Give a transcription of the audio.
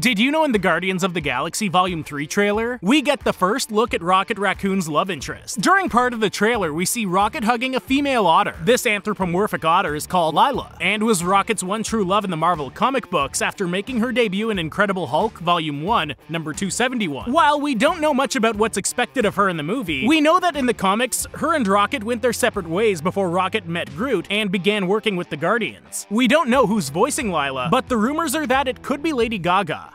Did you know in the Guardians of the Galaxy Vol. 3 trailer, we get the first look at Rocket Raccoon's love interest? During part of the trailer, we see Rocket hugging a female otter. This anthropomorphic otter is called Lyla, and was Rocket's one true love in the Marvel comic books after making her debut in Incredible Hulk Vol. 1 #271. While we don't know much about what's expected of her in the movie, we know that in the comics, her and Rocket went their separate ways before Rocket met Groot and began working with the Guardians. We don't know who's voicing Lyla, but the rumors are that it could be Lady Gaga.